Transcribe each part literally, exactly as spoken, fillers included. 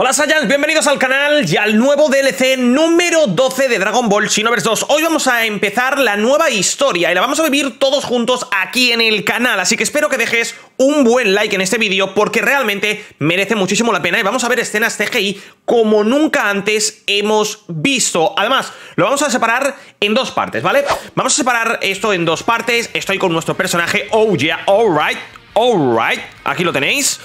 Hola Saiyans, bienvenidos al canal y al nuevo D L C número doce de Dragon Ball Xenoverse dos. Hoy vamos a empezar la nueva historia y la vamos a vivir todos juntos aquí en el canal, así que espero que dejes un buen like en este vídeo porque realmente merece muchísimo la pena y vamos a ver escenas C G I como nunca antes hemos visto. Además, lo vamos a separar en dos partes, ¿vale? Vamos a separar esto en dos partes. Estoy con nuestro personaje, oh yeah, alright, alright, aquí lo tenéis.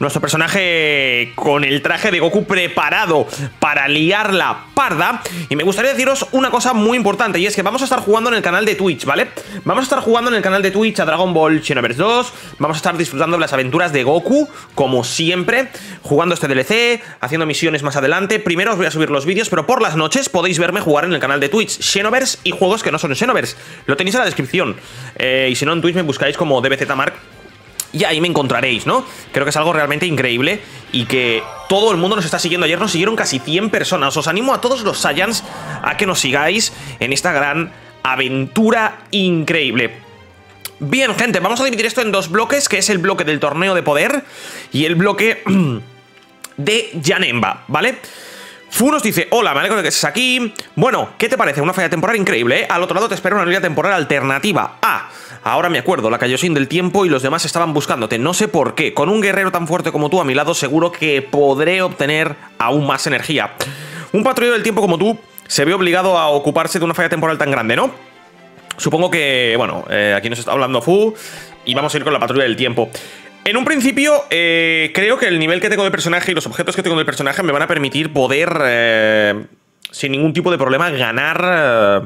Nuestro personaje con el traje de Goku preparado para liar la parda. Y me gustaría deciros una cosa muy importante, y es que vamos a estar jugando en el canal de Twitch, ¿vale? Vamos a estar jugando en el canal de Twitch a Dragon Ball Xenoverse dos. Vamos a estar disfrutando de las aventuras de Goku, como siempre, jugando este D L C, haciendo misiones más adelante. Primero os voy a subir los vídeos, pero por las noches podéis verme jugar en el canal de Twitch Xenoverse y juegos que no son Xenoverse. Lo tenéis en la descripción. Eh, y si no, en Twitch me buscáis como D B Z Mark. Y ahí me encontraréis, ¿no? Creo que es algo realmente increíble y que todo el mundo nos está siguiendo. Ayer nos siguieron casi cien personas. Os animo a todos los Saiyans a que nos sigáis en esta gran aventura increíble. Bien, gente, vamos a dividir esto en dos bloques, que es el bloque del Torneo de Poder y el bloque de Janemba, ¿vale? Fu nos dice, hola, me alegro de que estés aquí. Bueno, ¿qué te parece? Una falla temporal increíble, ¿eh? Al otro lado te espera una línea temporal alternativa. Ah, ahora me acuerdo, la Cayosín del tiempo y los demás estaban buscándote. No sé por qué. Con un guerrero tan fuerte como tú a mi lado, seguro que podré obtener aún más energía. Un patrullero del tiempo como tú se ve obligado a ocuparse de una falla temporal tan grande, ¿no? Supongo que, bueno, eh, aquí nos está hablando Fu y vamos a ir con la patrulla del tiempo. En un principio, eh, creo que el nivel que tengo de personaje y los objetos que tengo del personaje me van a permitir poder, eh, sin ningún tipo de problema, ganar eh,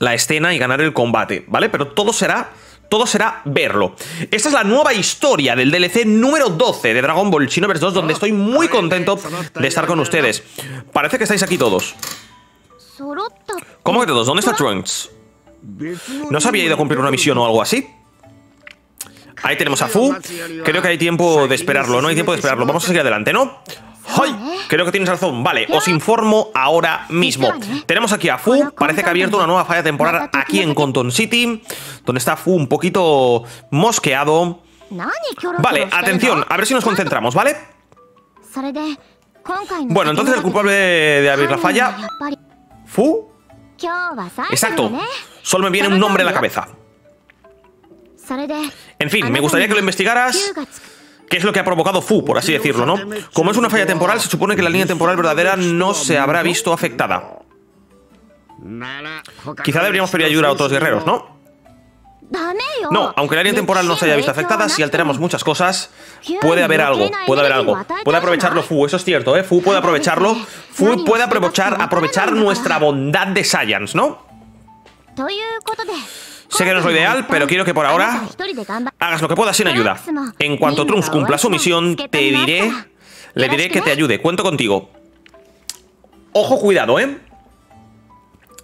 la escena y ganar el combate, ¿vale? Pero todo será, todo será verlo. Esta es la nueva historia del D L C número doce de Dragon Ball Xenoverse dos, donde estoy muy contento de estar con ustedes. Parece que estáis aquí todos. ¿Cómo que todos? ¿Dónde está Trunks? ¿No os había ido a cumplir una misión o algo así? Ahí tenemos a Fu. Creo que hay tiempo de esperarlo, no hay tiempo de esperarlo. Vamos a seguir adelante, ¿no? ¡Ay! Creo que tienes razón. Vale, os informo ahora mismo. Tenemos aquí a Fu. Parece que ha abierto una nueva falla temporal aquí en Conton City, donde está Fu un poquito mosqueado. Vale, atención, a ver si nos concentramos, ¿vale? Bueno, entonces el culpable de abrir la falla... Fu. Exacto. Solo me viene un nombre a la cabeza. En fin, me gustaría que lo investigaras. ¿Qué es lo que ha provocado Fu, por así decirlo, no? Como es una falla temporal, se supone que la línea temporal verdadera no se habrá visto afectada. Quizá deberíamos pedir ayuda a otros guerreros, ¿no? No, aunque la línea temporal no se haya visto afectada, si alteramos muchas cosas, puede haber algo, puede haber algo. Puede aprovecharlo Fu, eso es cierto, ¿eh? Fu puede aprovecharlo. Fu puede aprovechar, aprovechar nuestra bondad de Saiyans, ¿no? Sé que no es lo ideal, pero quiero que por ahora hagas lo que puedas sin ayuda. En cuanto Trunks cumpla su misión, te diré, le diré que te ayude. Cuento contigo. Ojo, cuidado, ¿eh?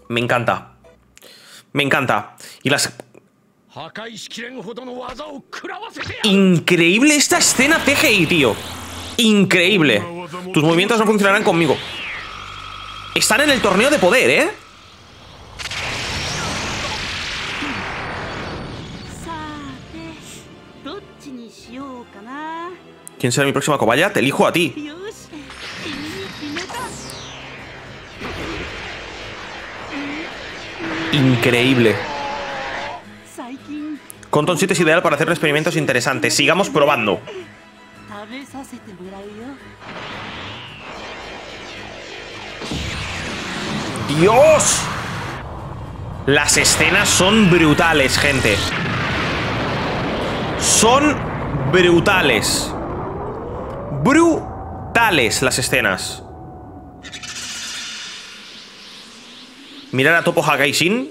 Me encanta. Me encanta. Y las... Increíble esta escena C G I, tío. Increíble. Tus movimientos no funcionarán conmigo. Están en el torneo de poder, ¿eh? ¿Quién será mi próxima cobaya? Te elijo a ti. Increíble. Conton City es ideal para hacer experimentos interesantes. Sigamos probando. ¡Dios! Las escenas son brutales, gente. Son brutales. Brutales las escenas. Mirar a Topo Hakaishin.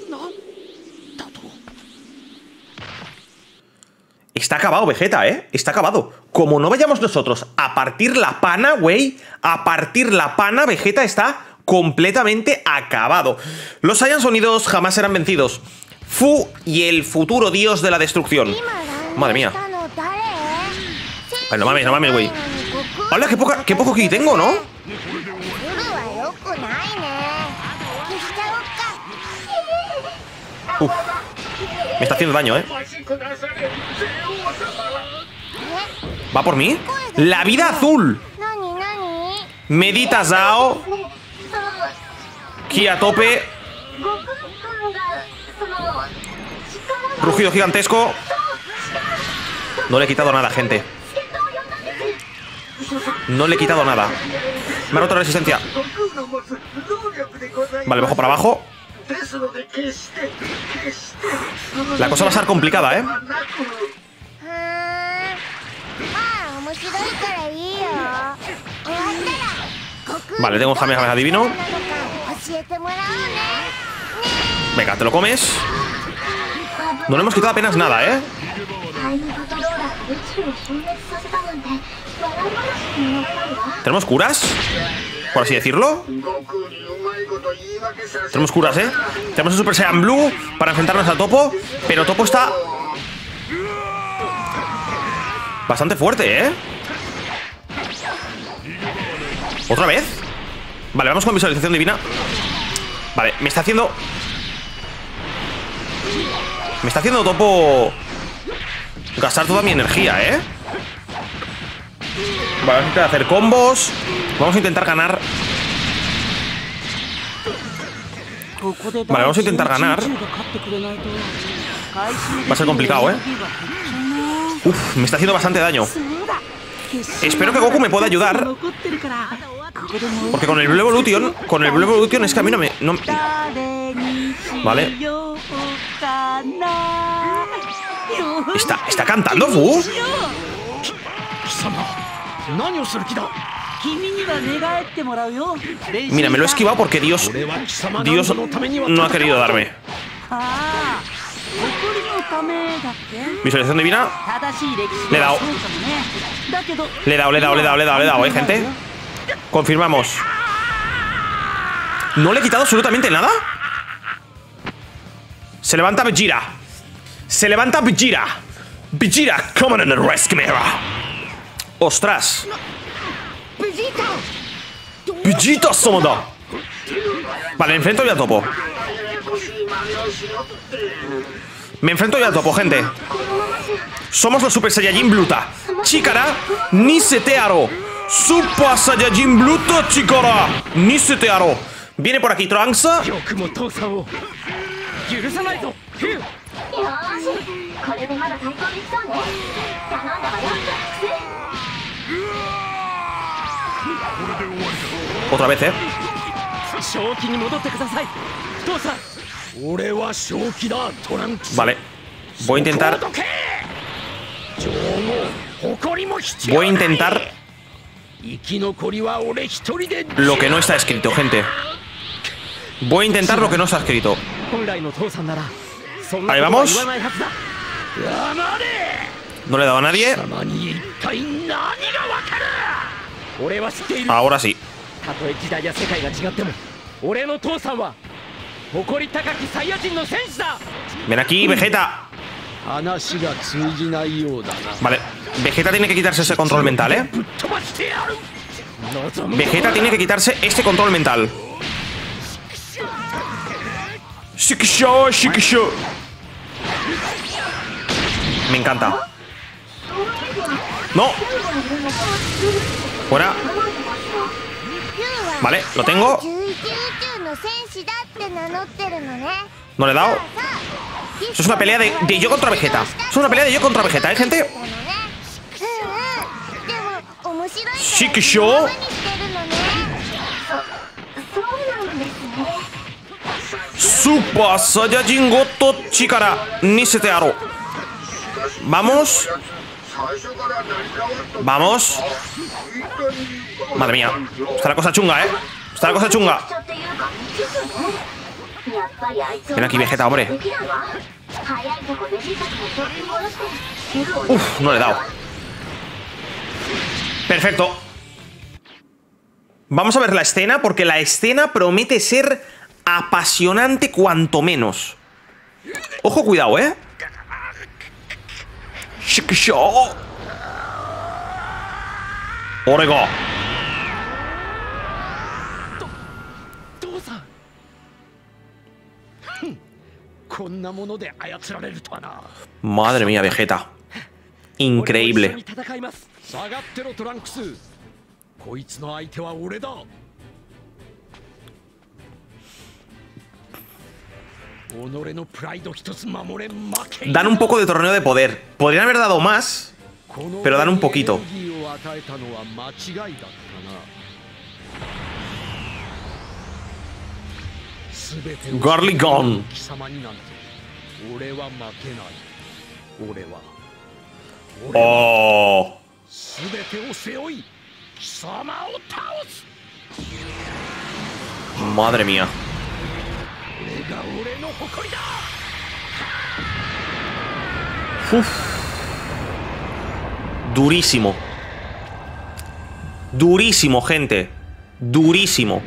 Está acabado, Vegeta, ¿eh? Está acabado. Como no vayamos nosotros a partir la pana, güey, a partir la pana, Vegeta está completamente acabado. Los Saiyans unidos jamás serán vencidos. Fu y el futuro dios de la destrucción. Madre mía. Ay, no mames, no mames, güey. Hola, qué, poca, qué poco ki tengo, ¿no? Uf, me está haciendo daño, ¿eh? ¿Va por mí? ¡La vida azul! Medita Zao. Ki a tope. Rugido gigantesco. No le he quitado nada, gente. No le he quitado nada. Me ha roto la resistencia. Vale, bajo para abajo. La cosa va a ser complicada, ¿eh? Vale, tengo un jamás adivino. Venga, te lo comes. No le hemos quitado apenas nada, ¿eh? ¿Tenemos curas? Por así decirlo. Tenemos curas, ¿eh? Tenemos el Super Saiyan Blue para enfrentarnos a Topo. Pero Topo está bastante fuerte, ¿eh? ¿Otra vez? Vale, vamos con visualización divina. Vale, me está haciendo... Me está haciendo Topo gastar toda mi energía, ¿eh? Vale, vamos a intentar hacer combos. Vamos a intentar ganar. Vale, vamos a intentar ganar. Va a ser complicado, ¿eh? Uf, me está haciendo bastante daño. Espero que Goku me pueda ayudar. Porque con el Blue Evolution, con el Blue Evolution es que a mí no me... No... Vale. ¿Está, está cantando Fu? Mira, me lo he esquivado porque Dios Dios no ha querido darme. Visualización divina. Le he dado. Le he dado, le he dado, le he dado, le he dado, le he dado, ¿eh, gente? Confirmamos. ¿No le he quitado absolutamente nada? Se levanta Vegeta. Se levanta Vegeta. Vegeta, come on and rescue me. Ostras. Vegeta Somoda. Vale, enfrento ya a Topo. Me enfrento ya al Topo, gente. Somos los Super Saiyajin Bluta. Chikara, ni se te aro. Super Saiyajin Bluta, Chikara, ni se te aro. Viene por aquí Trunks. Otra vez, eh. Vale, voy a intentar. Voy a intentar lo que no está escrito, gente. Voy a intentar lo que no está escrito. Ahí vamos. No le he dado a nadie. Ahora sí. Ven aquí, Vegeta. Vale, Vegeta tiene que quitarse ese control mental, ¿eh? Vegeta tiene que quitarse este control mental. Me encanta. No. Fuera. Vale, lo tengo. No le he dado. Eso es una pelea de, de yo contra Vegeta. Eso es una pelea de yo contra Vegeta, ¿eh, gente? Sí que yo. Super Saiyajin Goto Chikara ni se te aro. Vamos. Vamos. Madre mía. Está la cosa chunga, ¿eh? Está la cosa chunga. Ven aquí, Vegeta, hombre. Uf, no le he dado. Perfecto. Vamos a ver la escena, porque la escena promete ser apasionante cuanto menos. Ojo, cuidado, ¿eh? Orego. Madre mía, Vegeta. Increíble. Dan un poco de torneo de poder. Podrían haber dado más, pero dan un poquito. Garlic Gone. Oh. Madre mía. Uf. Durísimo. Durísimo, gente. Durísimo.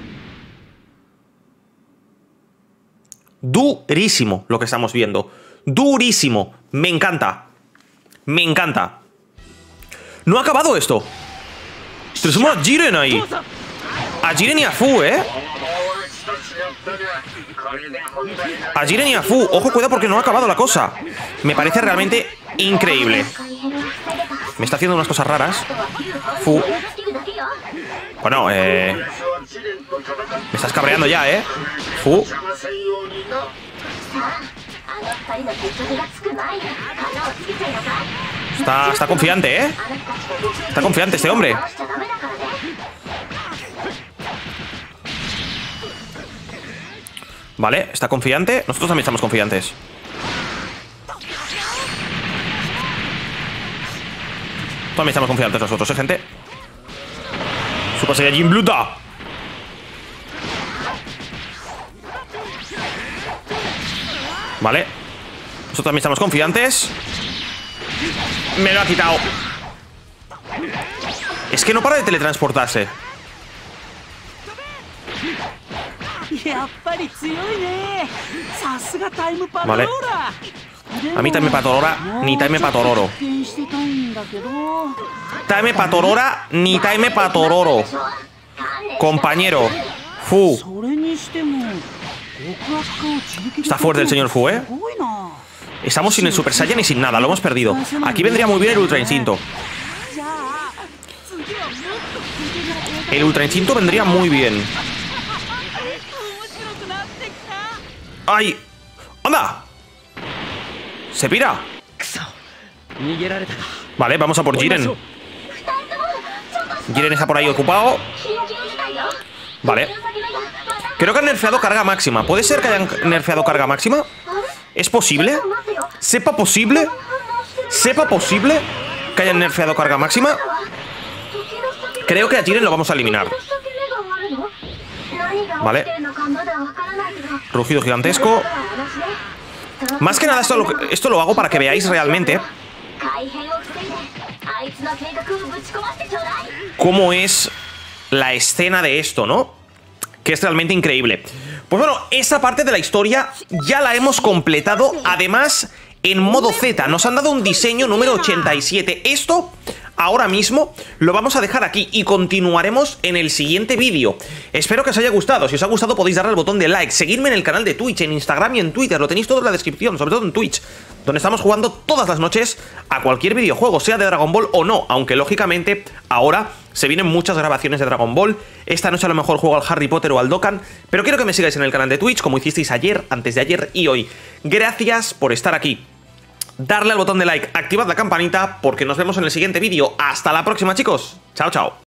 Durísimo lo que estamos viendo. Durísimo. Me encanta. Me encanta. No ha acabado esto. Se suma a Jiren ahí. A Jiren y a Fu, ¿eh? A Jiren y a Fu. Ojo, cuidado porque no ha acabado la cosa. Me parece realmente increíble. Me está haciendo unas cosas raras. Fu. Bueno, eh... me estás cabreando ya, ¿eh? Fu. Está, está confiante, ¿eh? Está confiante este hombre. Vale, está confiante. Nosotros también estamos confiantes. También estamos confiantes nosotros, ¿eh, gente? Super Saiyan Blue. Vale. Nosotros también estamos confiantes. Me lo ha quitado. Es que no para de teletransportarse. Vale. A mí Time Patorora, ni Time Patororo. Time Patorora, ni Time Patororo. Compañero. Fu. Está fuerte el señor Fu, ¿eh? Estamos sin el Super Saiyan y sin nada, lo hemos perdido. Aquí vendría muy bien el Ultra Instinto. El Ultra Instinto vendría muy bien. ¡Ay! ¡Anda! ¡Se pira! Vale, vamos a por Jiren. Jiren está por ahí ocupado. Vale. Creo que han nerfeado carga máxima. ¿Puede ser que hayan nerfeado carga máxima? ¿Es posible? ¿Sepa posible? ¿Sepa posible que hayan nerfeado carga máxima? Creo que a Jiren lo vamos a eliminar. Vale. Rugido gigantesco. Más que nada esto lo, esto lo hago para que veáis realmente cómo es la escena de esto, ¿no? Que es realmente increíble. Pues bueno, esa parte de la historia ya la hemos completado. Además, en modo Z nos han dado un diseño número ochenta y siete. Esto, ahora mismo, lo vamos a dejar aquí y continuaremos en el siguiente vídeo. Espero que os haya gustado. Si os ha gustado podéis darle al botón de like, seguirme en el canal de Twitch, en Instagram y en Twitter. Lo tenéis todo en la descripción, sobre todo en Twitch, donde estamos jugando todas las noches a cualquier videojuego, sea de Dragon Ball o no. Aunque, lógicamente, ahora se vienen muchas grabaciones de Dragon Ball. Esta noche a lo mejor juego al Harry Potter o al Dokkan. Pero quiero que me sigáis en el canal de Twitch, como hicisteis ayer, antes de ayer y hoy. Gracias por estar aquí. Darle al botón de like, activad la campanita, porque nos vemos en el siguiente vídeo. Hasta la próxima, chicos. Chao, chao.